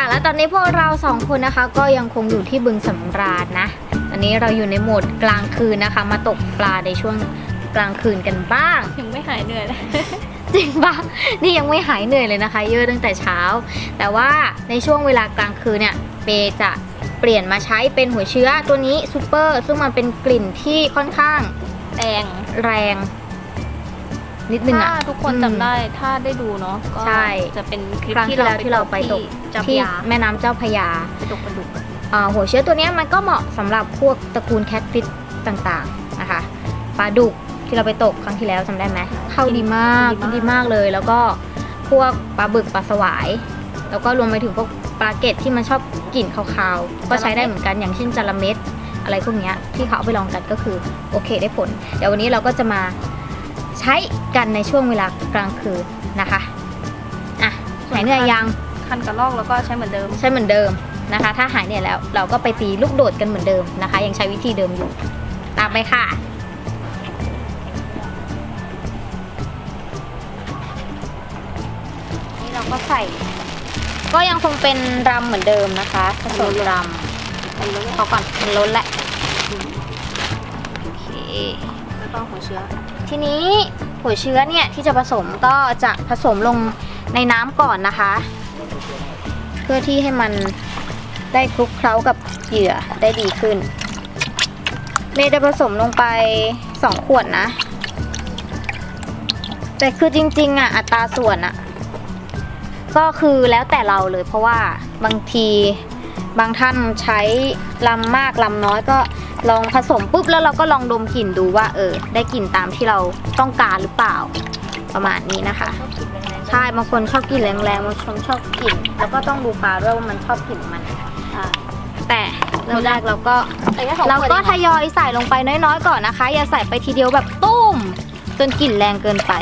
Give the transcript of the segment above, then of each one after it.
ค่ะและตอนนี้พวกเรา2คนนะคะก็ยังคงอยู่ที่บึงสำราญนะอันนี้เราอยู่ในโหมดกลางคืนนะคะมาตกปลาในช่วงกลางคืนกันบ้างยังไม่หายเหนื่อยเลย จริงปะนี่ยังไม่หายเหนื่อยเลยนะคะเยอะตั้งแต่เช้าแต่ว่าในช่วงเวลากลางคืนเนี่ยเปจะเปลี่ยนมาใช้เป็นหัวเชื้อตัวนี้ซูเปอร์ซึ่งมันเป็นกลิ่นที่ค่อนข้างแรงนิดนึงอะทุกคนจำได้ถ้าได้ดูเนาะก็จะเป็นคลิปที่แล้วที่เราไปตกที่แม่น้ำเจ้าพระยาไปตกปลาดุกหัวเชื้อตัวนี้มันก็เหมาะสำหรับพวกตระกูลแคทฟิชต่างๆนะคะปลาดุกที่เราไปตกครั้งที่แล้วจำได้ไหมเข้าดีมากเลยแล้วก็พวกปลาบึกปลาสวายแล้วก็รวมไปถึงพวกปลาเกตที่มันชอบกลิ่นคาวๆก็ใช้ได้เหมือนกันอย่างเช่นจระเม็ดอะไรพวกนี้ที่เขาเอาไปลองกันก็คือโอเคได้ผลเดี๋ยววันนี้เราก็จะมาใช้กันในช่วงเวลากลางคืนนะคะอ่ะหายเหนื่อยยังคันกระลอกแล้วก็ใช้เหมือนเดิมนะคะถ้าหายเหนื่อยแล้วเราก็ไปตีลูกโดดกันเหมือนเดิมนะคะยังใช้วิธีเดิมอยู่ตามไปค่ะนี่เราก็ใส่ก็ยังคงเป็นรำเหมือนเดิมนะคะผสมรำมันล้นเขาก่อนมันล้นแหละโอเคแล้วก็หัวเชื้อทีนี้หัวเชื้อเนี่ยที่จะผสมก็จะผสมลงในน้ำก่อนนะคะเพื่อที่ให้มันได้คลุกเคล้ากับเหยื่อได้ดีขึ้นเมย์จะผสมลงไป2ขวดนะแต่คือจริงๆอ่ะอัตราส่วนอ่ะก็คือแล้วแต่เราเลยเพราะว่าบางทีบางท่านใช้ลำมากลำน้อยก็ลองผสมปุ๊บแล้วเราก็ลองดมกลิ่นดูว่าได้กลิ่นตามที่เราต้องการหรือเปล่าประมาณนี้นะคะใช่บางคนชอบกลิ่นแรงๆบางคนชอบกลิ่นแล้วก็ต้องดูปลาด้วยว่ามันชอบกลิ่นมันแต่เริ่มแรกเราก็ทยอยใส่ลงไปน้อยๆก่อนนะคะอย่าใส่ไปทีเดียวแบบตุ้มจนกลิ่นแรงเกินไป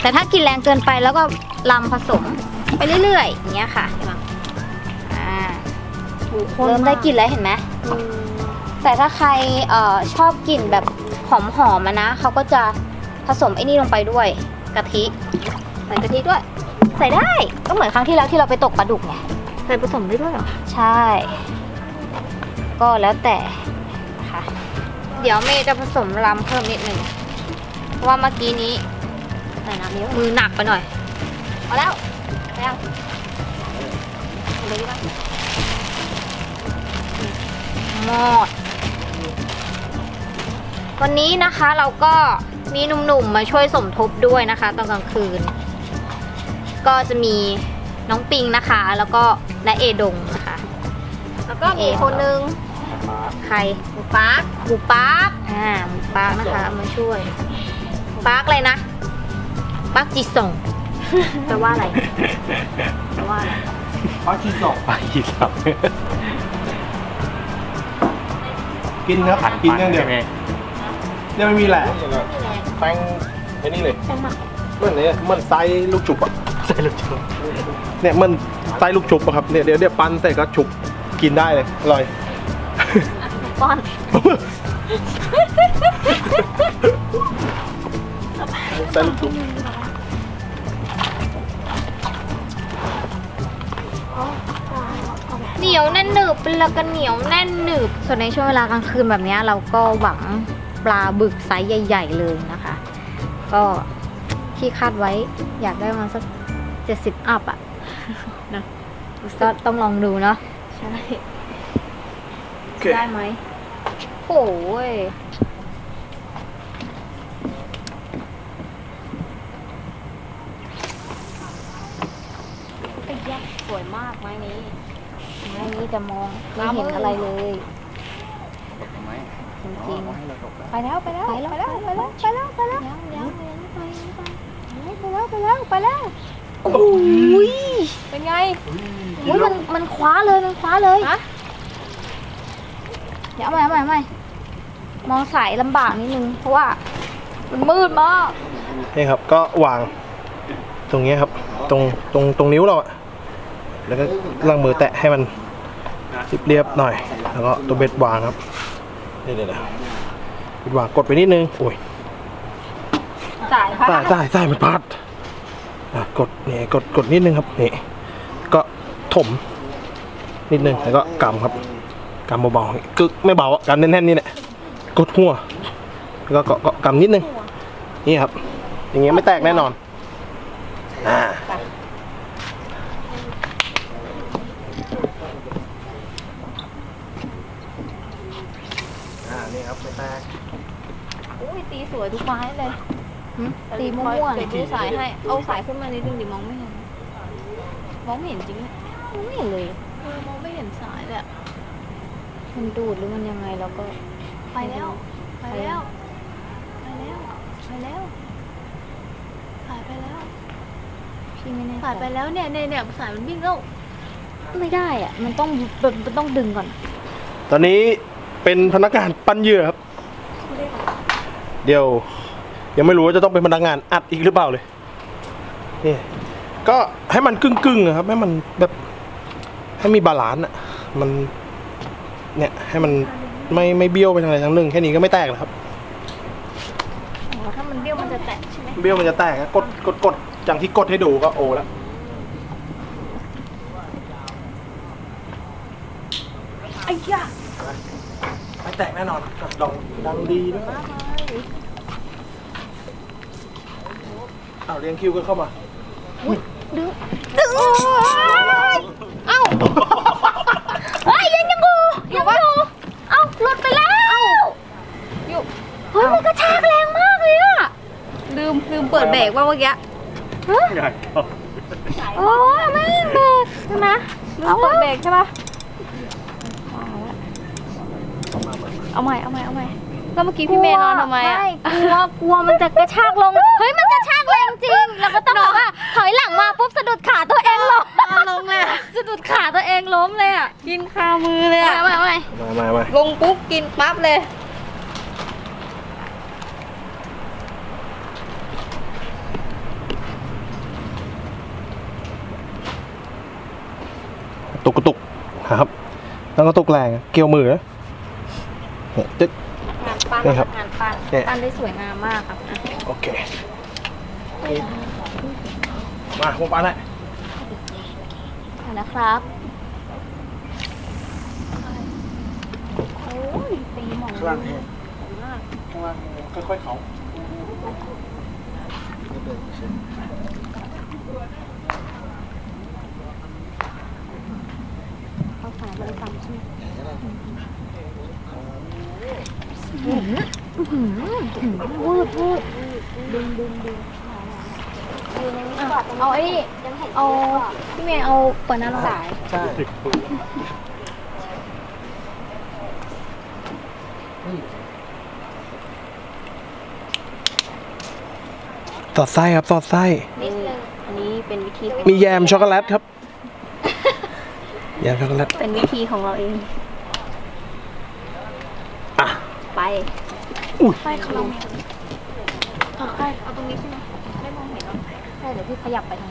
แต่ถ้ากลิ่นแรงเกินไปแล้วก็ลำผสมไปเรื่อยๆอย่างเงี้ยค่ะเริ่มได้กลิ่นแล้วเห็นไหมแต่ถ้าใครชอบกลิ่นแบบหอมๆนะเขาก็จะผสมไอ้นี่ลงไปด้วยกะทิใส่กะทิด้วยใส่ได้ก็เหมือนครั้งที่แล้วที่เราไปตกปลาดุกไงใส่ผสมได้ด้วยเหรอใช่ก็แล้วแต่ค่ะเดี๋ยวเมย์จะผสมลำเพิ่มนิดหนึ่งเพราะว่าเมื่อกี้นี้ใส่น้ำเยอะมือหนักไปหน่อยเอาแล้วหมดวันนี้นะคะเราก็มีหนุ่มๆมาช่วยสมทบด้วยนะคะตอนกลางคืนก็จะมีน้องปิงนะคะแล้วก็ณเอดงนะคะแล้วก็มีคนนึงใครหมูปาร์กหมูปาร์กนะคะมาช่วยปาร์กอะไรนะปาร์กจิส่งแต่ว่าอะไรปาร์กจิส่งกินครับกินเรื่องเดียวเนี่ยไม่มีแหละแป้งไอ้นี่เลยมันไซลูกฉุบอะไซลูกฉุบเนี่ยมันไซลูกฉุบอะครับเนี่ยเดี๋ยวปั้นใส่ก็ฉุบกินได้เลยอร่อยป้อนไซลูกฉุบเหนียวแน่นหนึบเป็นละกันเหนียวแน่นหนึบส่วนในช่วงเวลากลางคืนแบบนี้เราก็หวังปลาบึกไซส์ใหญ่ๆเลยนะคะก็ที่คาดไว้อยากได้มาสัก70อัพอ่ะนะก็ต้องลองดูเนาะใช่ได้ไหมโอ้ยสวยมากไม้นี้จะมองไม่เห็นอะไรเลยจริงๆไปแล้วโอ้ยเป็นไงมันคว้าเลยเดี๋ยวเอาใหม่มองสายลำบากนิดนึงเพราะว่ามันมืดมากนี่ครับก็วางตรงนี้ครับตรงนิ้วเราอะแล้วก็ล่างมือแตะให้มันเรียบหน่อยแล้วก็ตัวเบ็ดวางครับนี่เลยนะเบ็ดวางกดไปนิดนึงโอ้ยสายมันพัดกดนิดนึงครับนี่ก็ถม นิดนึงแล้วก็กำครับกำเบาๆคือไม่เบาอ่ะกำแน่นๆนี่แหละกดหัวแล้วก็เกาะกำนิดนึงนี่ครับอย่างเงี้ยไม่แตกแน่นอนนี่ครับไม่แตกอุ้ยตีสวยทุกไม้เลยตีม่วงๆดูสายให้เอาสายขึ้นมานิดนึงดิมองไม่เห็นจริงไม่เห็นเลยมองไม่เห็นสายเลยมันดูดหรือมันยังไงแล้วก็ไปแล้วสายไปแล้วพี่ไม่แน่สายไปแล้วเนี่ยสายมันวิ่งแล้วไม่ได้อ่ะมันต้องดึงก่อนตอนนี้เป็นพนักงานปั้นเหยื่อครับเดี๋ยวยังไม่รู้ว่าจะต้องเป็นพนักงานอัดอีกหรือเปล่าเลยนี่ก็ให้มันกึ่งครับให้มันแบบให้มีบาลานซ์อ่ะมันเนี่ยให้มันไม่เบี้ยวไปทางไหนทางหนึ่งแค่นี้ก็ไม่แตกแล้วครับถ้ามันเบี้ยวมันจะแตกใช่ไหมเบี้ยวมันจะแตกกดอย่างที่กดให้ดูก็โอแล้วไอ้ยะไม่แตกแน่นอนลองดังดีด้วยเอาเรียงคิวก็เข้ามาอุ้ยดึงเอ้าเฮ้ยยังกูเอ้าหลุดไปแล้วอยู่เฮ้ยมันกระชากแรงมากเลยอ่ะลืมเปิดเบรกว่าเมื่อกี้เฮ้ยโอ้แม่เบรกใช่ไหมเอาเปิดเบรกใช่ปะเอาใหม่แล้วเมื่อกี้พี่เมย์นอนทำไมอ่ะกลัวมันจะกระชากลงเฮ้ยมันกระชากแรงจริงแล้วก็ต้องบอกว่าถอยหลังมาปุ๊บสะดุดขาตัวเองล้มอ่ะสะดุดขาตัวเองล้มเลยอ่ะกินคามือเลยอ่ะลงปุ๊บกินปั๊บเลยตุกครับแล้วก็ตุกแรงเกี่ยวมือตึ๊กนี่ครับงานปั้นได้สวยงามมากครับโอเคมาผมปั้นเลยนะครับโอ้ยตีหมองข้างล่างค่อยๆเขาสายมันต่ำใช่ไหมวืดดึงเอาไอ้เอาพี่เมย์เอาเปิดน้ำสายใช่สอดไส้ครับสอดไส้อันนี้เป็นวิธีมีแยมช็อกโกแลตครับแยมช็อกโกแลตเป็นวิธีของเราเองไปใกล้เขาลงใกล้เอาตรงนี้ใช่ไหมไม่มองเห็นหรอกใช่เดี๋ยวพี่ขยับไปทาง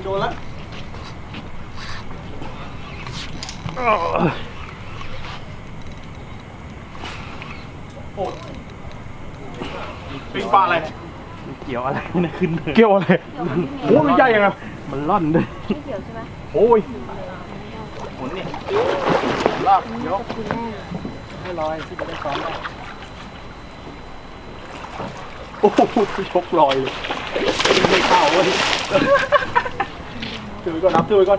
นู้นโดนละโอ้ปิ้งปลาอะไรเกี่ยวอะไรนะขึ้นเกี่ยวอะไรโอ้ยใหญ่ยังไงมันล่อนเลยไม่เกี่ยวใช่ไหมโอ้ยหมุนนี่ลากยกให้ลอยที่จะได้ซ้อมได้โอ้โหชกลอยเลยไม่เข้าเลยถือก่อนนับถือก่อน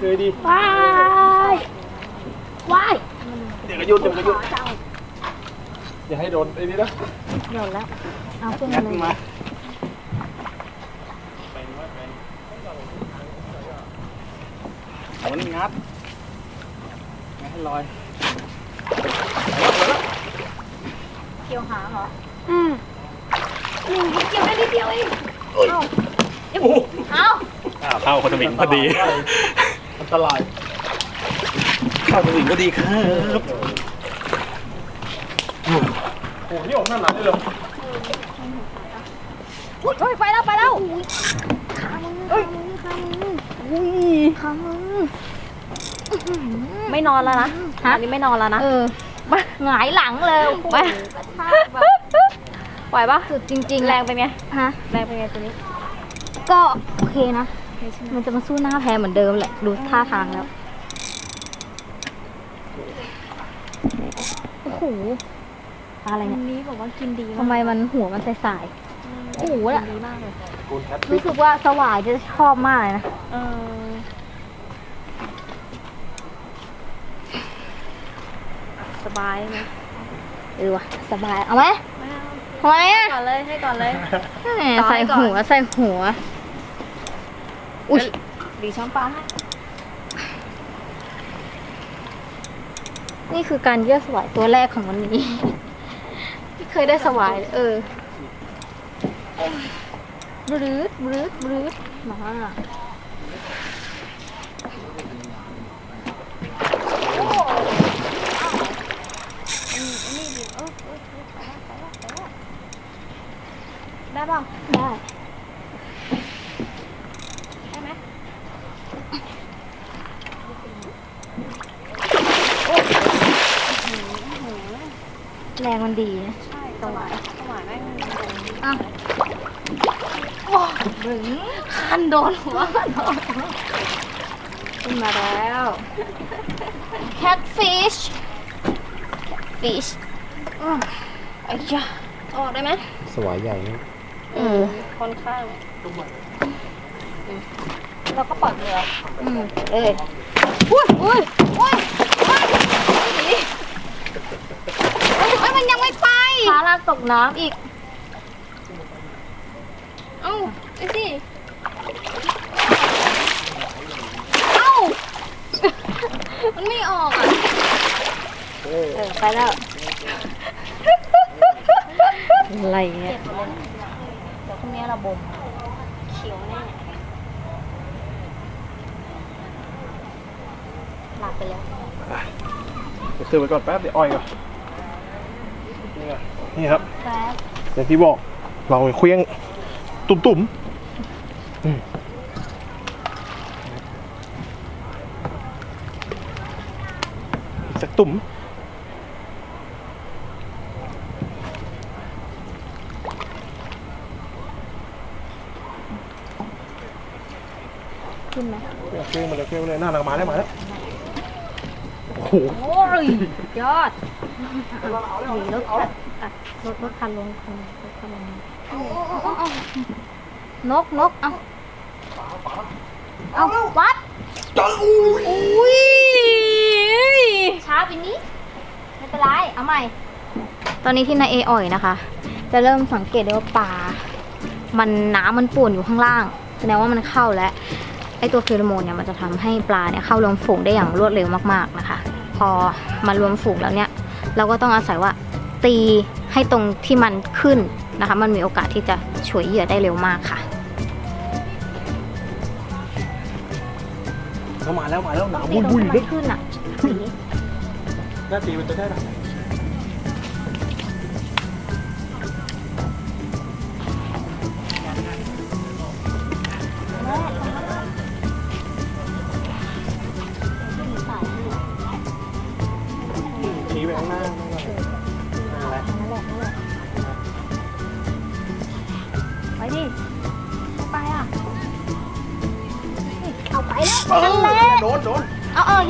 ถือดีว้ายเดี๋ยวก็ยุ่นอย่าให้โดนไอ้นี่นะโดนแล้วเอาขึ้นมาเลยเอามันงัดให้ลอยเกี่ยวหางเหรอเกี่ยวได้นิดเดียวเองเอาคนวิ่งพอดีอันตรายเข้าคนวิ่งพอดีครับโอ้โหนี่ออกหน้าหนาเลยเหรอเฮ้ยไปแล้วขามือไม่นอนแล้วนะอันนี้ไม่นอนแล้วนะ หงายหลังเลยไปไหวปะสุดจริงๆแรงไปไหมฮะแรงไปไหมตัวนี้ก็โอเคนะมันจะมาสู้หน้าแพ้เหมือนเดิมแหละดูท่าทางแล้วโอ้โหอะไรเนี่ยนี้บอกว่ากินดีทำไมมันหัวมันใสๆโอ้โหอ่ะรู้สึกว่าสวายจะชอบมากเลยนะสบายไหมว่ะสบายเอาไหมทำไมอ่ะก่อนเลยให้ก่อนเลยใส่หัวใส่หัวอุ้ยดีช้อนปลาให้นี่คือการเยื่อสวายตัวแรกของวันนี้ที่เคยได้สวายเลยบรืดบรืดบรืดมาได้ป่ะได้ได้ไหมแรงมันดีนะใช่สว่างสว่างได้อ่ะว้าวบึ้งคันโดนหัวขึ้นมาแล้ว catfish fish ไอ้จ้าออกได้ไหมสวายใหญ่ค่อนข้างเราก็ปล่อยเลยอุ้ยอุ้ยอุ้ยมันยังไม่ไปขาลากตกน้ำอีกเอ้าไอ้สิเอ้ามันไม่ออกอ่ะไปแล้วอะไรเนี่ยเดี๋ยวพรุ่งนี้เราบ่มเขียวแน่หลับไปแล้วเดี๋ยวตื่นไปก่อนแป๊บเดี๋ยวอ้อยก่อนนี่ครับอย่างที่บอกเราเคลี้ยงตุ่มๆสักตุ่มขึ้นมาเลยขึ้นมาเลยหน้าหลังมาได้มาแล้วโอ้โหยอดหนีรถคันลงนกเอาวัดอุ้ยช้าไปนิดไม่เป็นไรเอาใหม่ตอนนี้ที่นายเออ่อยนะคะจะเริ่มสังเกตได้ว่าปลามันน้ำมันป่วนอยู่ข้างล่างแสดงว่ามันเข้าแล้วไอตัวฟีโรโมนเนี่ยมันจะทำให้ปลาเนี่ยเข้ารวมฝูงได้อย่างรวดเร็วมากๆนะคะพอมารวมฝูงแล้วเนี่ยเราก็ต้องอาศัยว่าตีให้ตรงที่มันขึ้นนะคะมันมีโอกาสที่จะฉวยเหยื่อได้เร็วมากค่ะมาแล้วหนาบุ้ยบุ้ยไม่ขึ้นอ่ะหน้าตีมันจะได้หรอ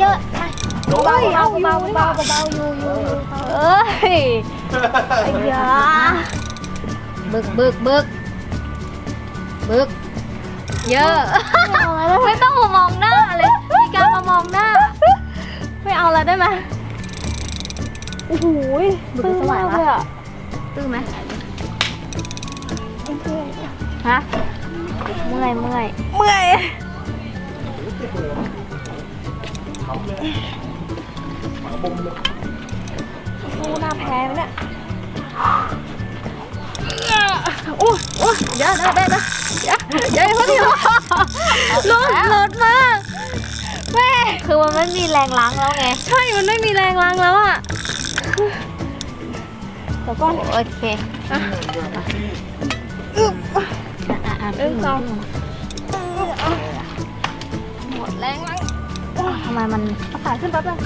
เยอะเบาอยู่บึกเยอะไม่ต้องมามองหน้าเลยมีการมามองหน้าไม่เอาแล้วได้ไหมโอ้โหบึกสวายเลยอ่ะตื้อไหมฮะเมื่อยสู้หน้าแพ้ไหมเนี่ยอู้เยอะนะเยอะพอดีลดมากแม่คือมันไม่มีแรงล้างแล้วไงใช่มันไม่มีแรงล้างแล้วอ่ะเดี๋ยวก่อนโอเคหมดแรงแล้วทำไมมันกระต่ายขึ้นแป๊บนึง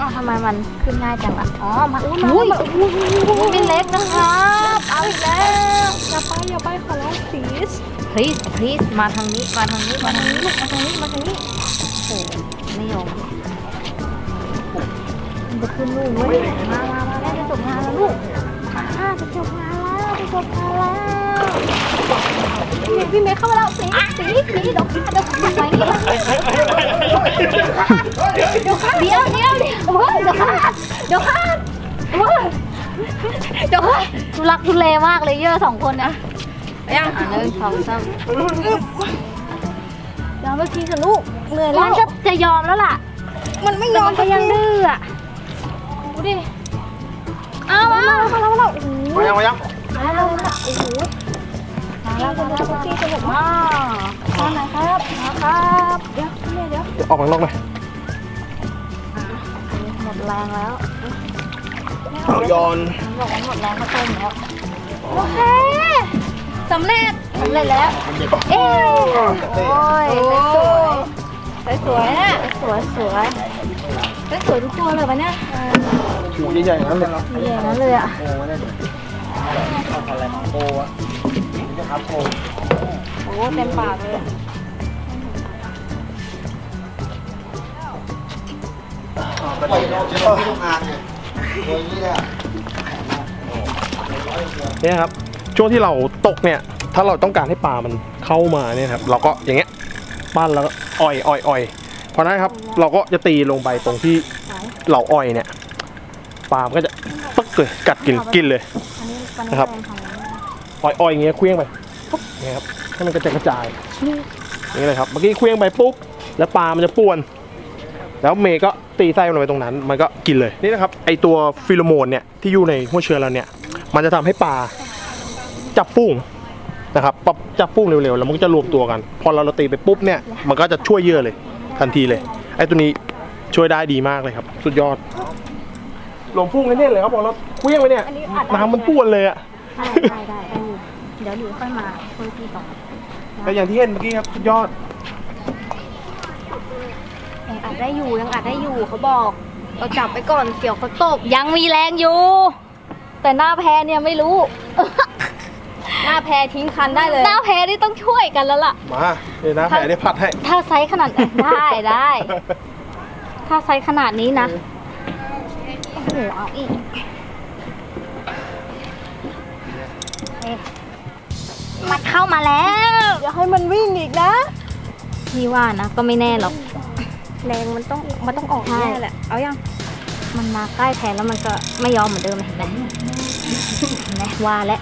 อ๋อทำไมมันขึ้นง่ายจังวะอ๋อมาอุ้ยไม่เล็กนะครับเอาอีกแล้วอย่าไปขอร้อง please มาทางนี้มาทางนี้โอ้ไม่ยอมมันจะขึ้นลูกเว้ยมาแล้วจะจบงานแล้วลูกจะจบงานแล้วพี่เมย์เข้ามาแล้วสีเดี๋ยวข้าไปเดี๋ยวข้าดูรักดูแลมากเลยเยอะสองคนนะยังเรื่องของซ้ำยอมเมื่อกี้กับลูกเหนื่อยแล้วจะยอมแล้วล่ะมันไม่ยอมก็ยังดื้ออ่ะดูดิเอามายังโอ้โหมาแล้วพี่จะบอกว่าตอนไหนครับเดี๋ยวออกมานอกเลยหมดแรงแล้วหมดแรงมาเต็มแล้วโอเคสำเร็จแล้วเอ้ยสวยทุกตัวเลยปะเนี่ยหูใหญ่ๆนั้นเลยอ่ะโอ้เต็มปากเลยเนี่ยครับช่วงที่เราตกเนี่ยถ้าเราต้องการให้ปลามันเข้ามาเนี่ยครับเราก็อย่างเงี้ยปั้นแล้วก็อ่อยเพราะนั้นครับเราก็จะตีลงไปตรงที่เราอ่อยเนี่ยปลาก็จะปึ๊กเลยกัดกินเลยนะครับอ่อยอย่างเงี้ยเคลื่อนไปปุ๊บนะครับให้มันกระจายอย่างเงี้ยเลยครับเมื่อกี้เคลื่อนไปปุ๊บแล้วปลามันจะป่วนแล้วเมย์ก็ตีไส้ลงไปตรงนั้นมันก็กินเลยนี่นะครับไอตัวฟีโรโมนเนี่ยที่อยู่ในหัวเชื้อเราเนี่ยมันจะทำให้ปลาจับฟูงนะครับปั๊บจับฟูงเร็วๆแล้วมันก็จะรวมตัวกันพอเราตีไปปุ๊บเนี่ยมันก็จะช่วยเยอะเลยทันทีเลยไอตัวนี้ช่วยได้ดีมากเลยครับสุดยอดหลงฟูงแน่ๆเลยครับพอเราเคลื่อนไปเนี่ยน้ำมันป่วนเลยอะได้เดี๋ยวหนูค่อยมาคุยพี่ต่อแต่อย่างที่เห็นเมื่อกี้ครับสุดยอดยังอัดได้อยู่เขาบอกเราจับไปก่อนเกี่ยวเขาตบยังมีแรงอยู่แต่หน้าแพเนี่ยไม่รู้หน้าแพทิ้งคันได้เลยหน้าแพนี่ต้องช่วยกันแล้วล่ะมาเดี๋ยวหน้าแพได้พัดให้ถ้าไซส์ขนาดได้ถ้าไซส์ขนาดนี้นะโอ้โหเอาอีกมันเข้ามาแล้วอย่าให้มันวิ่งอีกนะพี่ว่านะก็ไม่แน่หรอกแรงมันต้องออกแน่แหละเอายังมันมาใกล้แทนแล้วมันก็ไม่ยอมเหมือนเดิมเห็นไหมว่าและ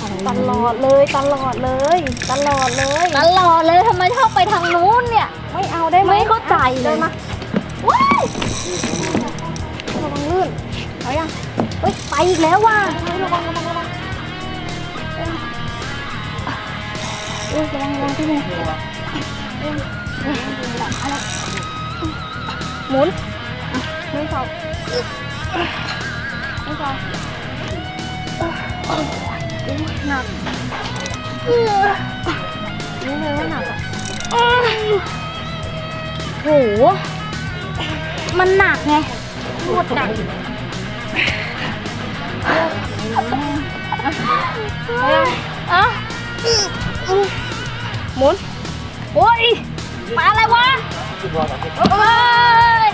ตลอดเลยทำไมชอบไปทางนู้นเนี่ยไม่เอาได้ไหมไม่เข้าใจเลยมาว้ายระวังลื่นเอายังไปอีกแล้วว่ะระวังที่นี่หมุนไม่เข้าหนักนี่เลยว่าหนักโหมันหนักไงปวดหนักอ่ะหมุนโอ้ยมาอะไรวะโอ้ย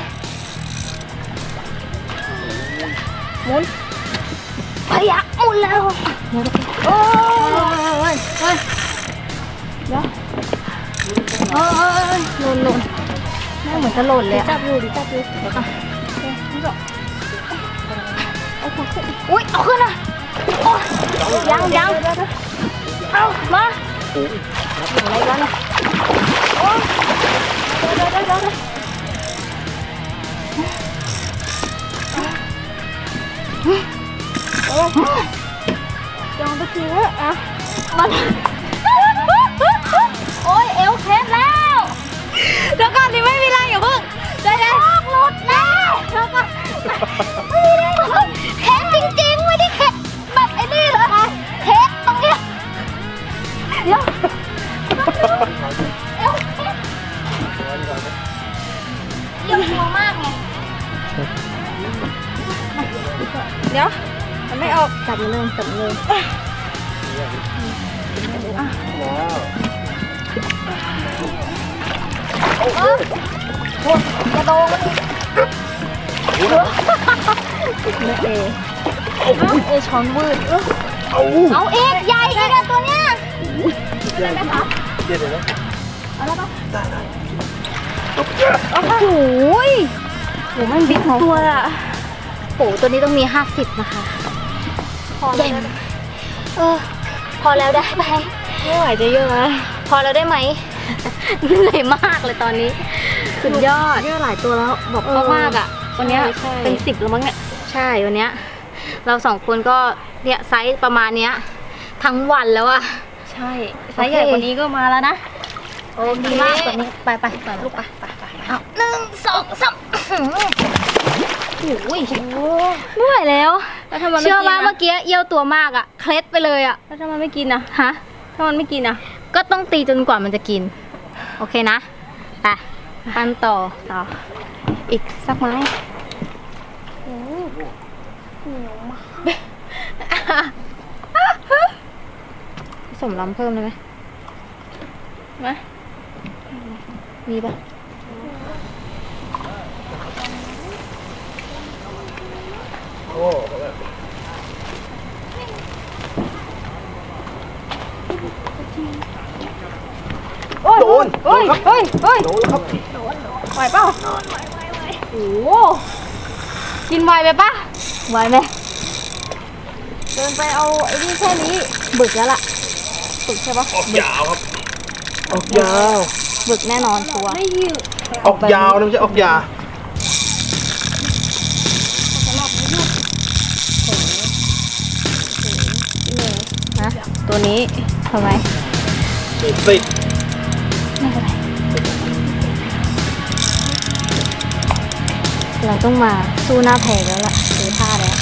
หมุนพยะหมุนแล้วโอ้ยหล่นแม่เหมือนจะหล่นเลยจับอยู่เอาขึ้นนะยังเอามาอะไรกันนะโอ้ยได้โอ้ยยองไปเจออ่ะมันโอ้ยเอวเคล็ดแล้วเดี๋ยวก่อนนี่ไม่มีแรงอย่าเพิ่งได้หลุดแล้วเดี๋ยวก่อนแข็งจริงๆไม่ได้แข็งแบบไอ้นี่เลยแข็งตรงเนี้ยเดี๋ยวเอวเยอะมากไง เดี๋ยวมันไม่ออกจับมันเลยจับเลยโอ้โหกระโดดมันเอเอช้อนวืดเอาเอใหญ่อีกแล้วตัวเนี้ยได้ไหมคะได้เลยนะเอาแล้วปะโอ้โหโหมันบิ๊กตัวอ่ะโอ้ตัวนี้ต้องมี50นะคะพอแล้วพอแล้วได้ไหมไม่ไหวจะเยอะนะพอแล้วได้ไหมเหนื่อยมากเลยตอนนี้สุดยอดเยอะหลายตัวแล้วบอกมากอ่ะวันนี้เป็น10แล้วมั้งเนี่ยใช่วันนี้เรา2คนก็เนี่ยไซส์ประมาณเนี้ยทั้งวันแล้วอ่ะใช่ไซส์ใหญ่กว่านี้ก็มาแล้วนะโอ้ดีมากกว่านี้ไปไปลูกไปเอา1 2 3โอ้ยไม่ไหวแล้วเชื่อว่าเมื่อกี้เอี้ยวตัวมากอ่ะเคล็ดไปเลยอ่ะแล้วถ้ามันไม่กินนะฮะถ้ามันไม่กินนะก็ต้องตีจนกว่ามันจะกินโอเคนะไปปั้นต่ออีกสักไม้ผสมล้ำเพิ่มเลยไหมมีปะโอ้โดนเฮ้ยโดนครับไหวเปล่าโอ้โหกินไหวไปปะไหวไหมเดินไปเอาไอ้นี่แค่นี้บึกแล้วล่ะบึกใช่ปะออกยาวครับออกยาวบึกแน่นอนตัวไม่ยืดออกยาวนะไม่ใช่ออกยานะตัวนี้ทำไมติดเราต้องมาสู้หน้าแผงแล้วล่ะซื้อผ้าแล้ว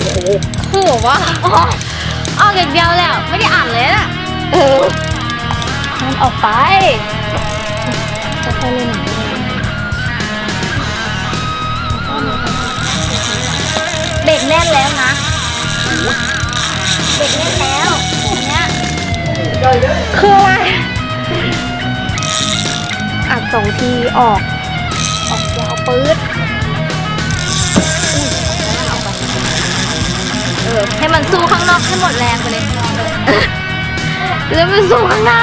โอ้โหว่าออกอย่างเดียวแล้วไม่ได้อ่านเลยนะมันออกไปจะไปเล่นเบรกแน่นแล้วนะเบรกแน่นแล้วเนี่ยคืออะไรอัด2 ทีออกยาวปื๊ดให้มันสู้ข้างนอกให้หมดแรงไปเลยแล้วมันสู้ข้างหน้า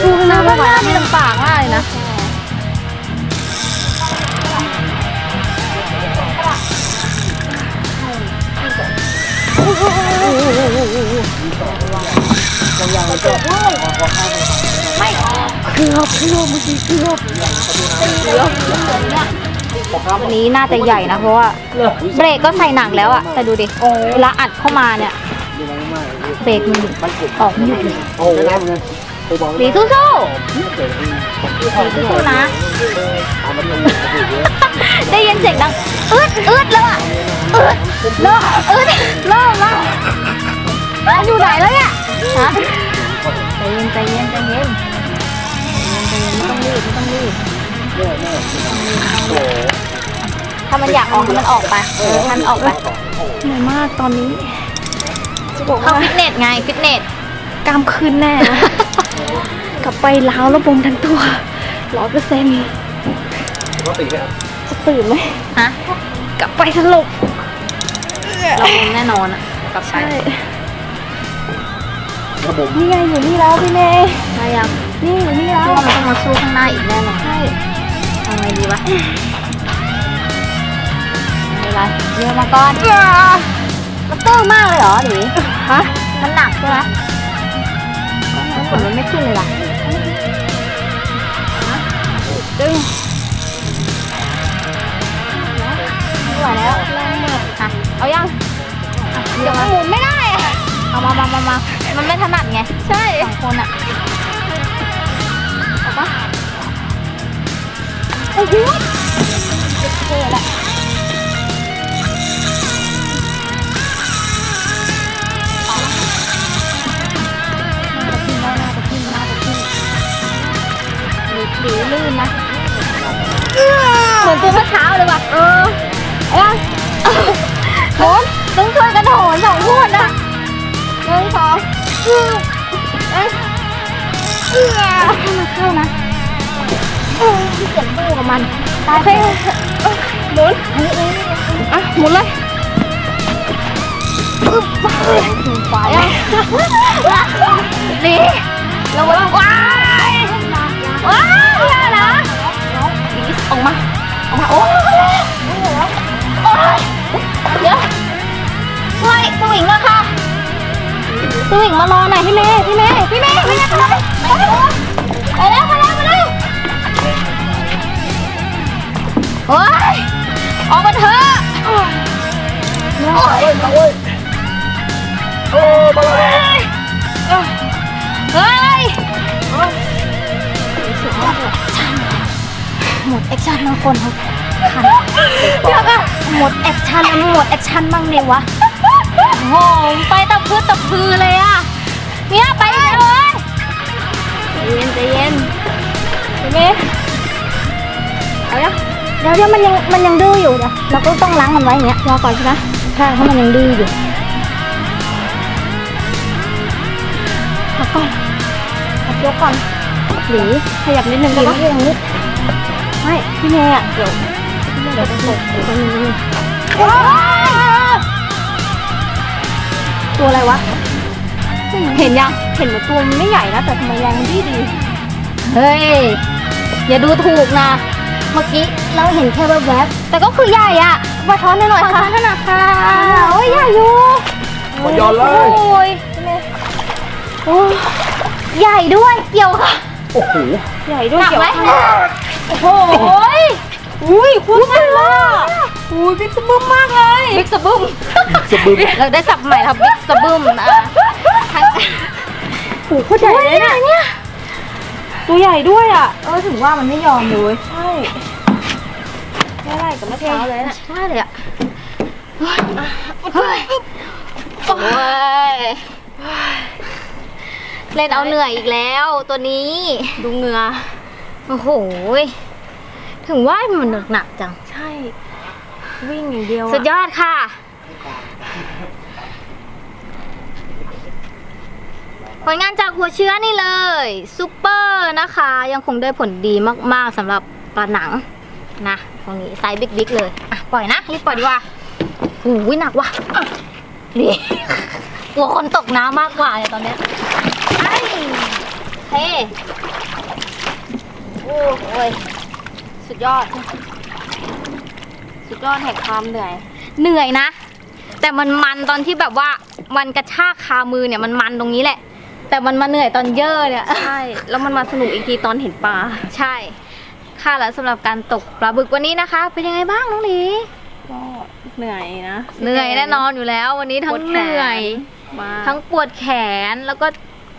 นี่ลำบากมากเลยนะไม่เกือบเมื่อกี้เกือบวันนี้น่าจะใหญ่นะเพราะว่าเบรกก็ใส่หนักแล้วอะแต่ดูดิเวลาอัดเข้ามาเนี่ยเบรกมันออกไม่หยุดหลีสู้นะได้ยินเสียงดังอืดแล้วอะเริ่มอยู่ไหนแล้วเนี่ยฮะใจเย็นไม่ต้องรีบถ้ามันอยากออกมันออกไปมันออกไปเหนื่อยมากตอนนี้เข้าฟิตเนสไงฟิตเนสกล้ามขึ้นแน่กลับไปล้าวแล้วบวมทั้งตัว 100% จะตื่นไหมฮะกลับไปสลบเราบวมแน่นอนอ่ะกลับไปนี่ไงอยู่นี่แล้วพี่เมย์มายังนี่อยู่นี่แล้วเราต้องมาสู้ข้างหน้าอีกแน่นอนใช่ทำไงดีวะอะไรเยอะมาก่อนมันตื้อมากเลยเหรอหนิฮะมันหนักใช่ไหมผลมันไม่ขึ้นเลยล่ะตึ้งไหวแล้วเอายังเดี๋ยวมันหมุนไม่ได้เอามามันไม่ถนัดไงใช่2 คนอ่ะเอาปะโอ้โหเท่แหละน่าจะขึ้นหรือ ขึ้นนะเหมือนปูเมื่อเช้าเลยว่ะเอ้ยโหนต้องช่วยกันโหนสองคนนะ1 2เอ้ยเข้านะที่เก็บปูกับมันตายไปหมุนอ่ะหมุนเลยไปอ่ะนี่เราว้าวว้าวแค่นะบีสออกมาโอ้ยเดี๋ยวช่วยสวิงมาค่ะสวิงมารอหน่อยพี่เมย์ไปแล้วโอ้ยออกมาเถอะโอ้ยหมดแอคชั่นบางคนครับหมดแอคชั่นบ้างเนี่ยวะโหไปตะพื้เลยอ่ะเนี่ยไปเลยใจเย็นใช่ไหมเอาละเดี๋ยวมันยังดื้ออยู่เดี๋ยวเราก็ต้องล้างมันไว้อย่างเงี้ยรอก่อนใช่ไหมใช่เพราะมันยังดื้ออยู่ยกก่อนหรือขยับนิดนึงก็ได้ไม่พี่เมย์อ่ะเดี๋ยวจะตกตัวอะไรวะเห็นยังเห็นว่าตัวมันไม่ใหญ่นะแต่ทำไมแรงดีเฮ้ยอย่าดูถูกนะเมื่อกี้เราเห็นแค่แวบๆแต่ก็คือใหญ่อ่ะมาช้อนหน่อยค่ะขนาดค่ะโอ้ยใหญ่อยู่หมดยอดเลยใหญ่ด้วยเกี่ยวค่ะโอ้โหใหญ่ด้วยเกี่ยวโอ้โหอุ้ยคุ้นมากอุ้ยบิ๊กสะบึ้มมากเลยบิ๊กสะบึ้มเราได้สับใหม่ครับบิ๊กสะบึ้มโอ้โหใหญ่เลยเนี่ยตัวใหญ่ด้วยอ่ะถึงว่ามันไม่ยอมเลยใช่ไม่ได้กับเมื่อเช้าเลยน่ะใช่เลยอ่ะเล่นเอาเหนื่อยอีกแล้วตัวนี้ดูเหงื่อโอ้โหถึงว่ามันหนักจังใช่วิ่งอย่างเดียวสุดยอดค่ะผลงานจากหัวเชื้อนี่เลยซุปเปอร์นะคะยังคงได้ผลดีมากๆสำหรับปลาหนังนะตรงนี้ไซส์บิ๊กๆเลยอ่ะปล่อยนะรีบปล่อยดีกว่าโอ้ยหนักว่ะนี่กลัวคนตกน้ำมากกว่าเลยตอนนี้เฮ้โอ้ยสุดยอดแห่งความเหนื่อยนะแต่มันตอนที่แบบว่ามันกระชากคามือเนี่ยมันตรงนี้แหละแต่มันมาเหนื่อยตอนเยอะเนี่ยใช่แล้วมันมาสนุกอีกทีตอนเห็นปลาใช่ค่ะแล้วสำหรับการตกปลาบึกวันนี้นะคะเป็นยังไงบ้างน้องหลีก็เหนื่อยแน่นอนอยู่แล้ววันนี้ทั้งเหนื่อยทั้งปวดแขนแล้วก็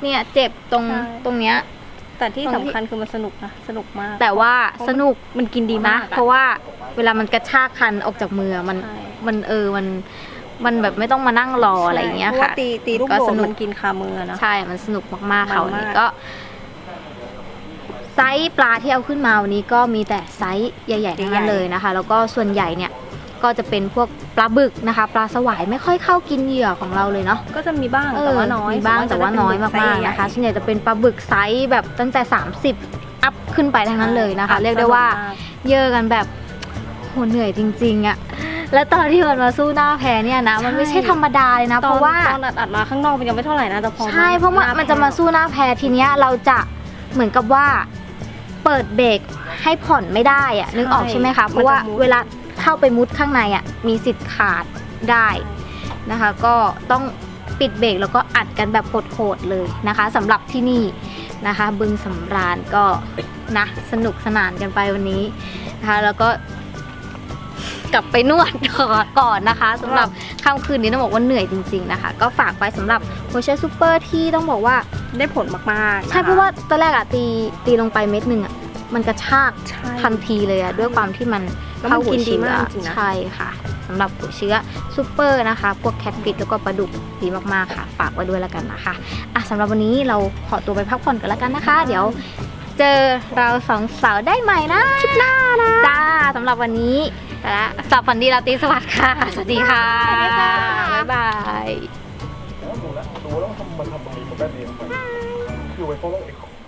เนี่ยเจ็บตรงเนี้ยแต่ที่สำคัญคือมันสนุกนะสนุกมากแต่ว่าสนุกมันกินดีมากเพราะว่าเวลามันกระชากคันออกจากมือมันแบบไม่ต้องมานั่งรออะไรอย่างเงี้ยค่ะตีลูกโป่งมันกินคามือนะใช่มันสนุกมากๆเขานี่ก็ไซส์ปลาที่เอาขึ้นมาวันนี้ก็มีแต่ไซส์ใหญ่ๆทั้งนั้นเลยนะคะแล้วก็ส่วนใหญ่เนี่ยก็จะเป็นพวกปลาบึกนะคะปลาสวายไม่ค่อยเข้ากินเหยื่อของเราเลยเนาะก็จะมีบ้างแต่ว่าน้อยมากๆนะคะส่วนใหญ่จะเป็นปลาบึกไซส์แบบตั้งแต่30อัพขึ้นไปทั้งนั้นเลยนะคะเรียกได้ว่าเยอะกันแบบโหเหนื่อยจริงๆอ่ะและตอนที่มันมาสู้หน้าแพเนี่ยนะมันไม่ใช่ธรรมดาเลยนะเพราะว่าตอนอัดมาข้างนอกมันยังไม่เท่าไหร่นะแต่พอใช่เพราะมันจะมาสู้หน้าแพทีเนี้ยเราจะเหมือนกับว่าเปิดเบรกให้ผ่อนไม่ได้อ่ะนึกออกใช่ไหมคะเพราะว่าเวลาเข้าไปมุดข้างในอ่ะมีสิทธิ์ขาดได้นะคะก็ต้องปิดเบรกแล้วก็อัดกันแบบโหดๆเลยนะคะสำหรับที่นี่นะคะบึงสำราญก็นะสนุกสนานกันไปวันนี้นะคะแล้วก็กลับไปนวดก่อนนะคะสำหรับค่ำคืนนี้ต้องบอกว่าเหนื่อยจริงๆนะคะก็ฝากไปสำหรับโฮเชอร์ซูเปอร์ที่ต้องบอกว่าได้ผลมากๆใช่เพราะว่าตอนแรกอะตีลงไปเม็ดนึงอะมันกระชากทันทีเลยอะด้วยความที่มันเข้าหัวเชื้อใช่ค่ะสำหรับหัวเชื้อซูเปอร์นะคะพวกแคทฟิชแล้วก็ปลาดุกดีมากๆค่ะฝากไว้ด้วยแล้วกันนะคะสำหรับวันนี้เราขอตัวไปพักผ่อนกันแล้วกันนะคะเดี๋ยว เจอเราสองสาวได้ใหม่นะคลิปหน้านะจ้าสำหรับวันนี้ไปละสวัสดีราตรีสวัสดิ์ค่ะสวัสดีค่ะบ๊ายบาย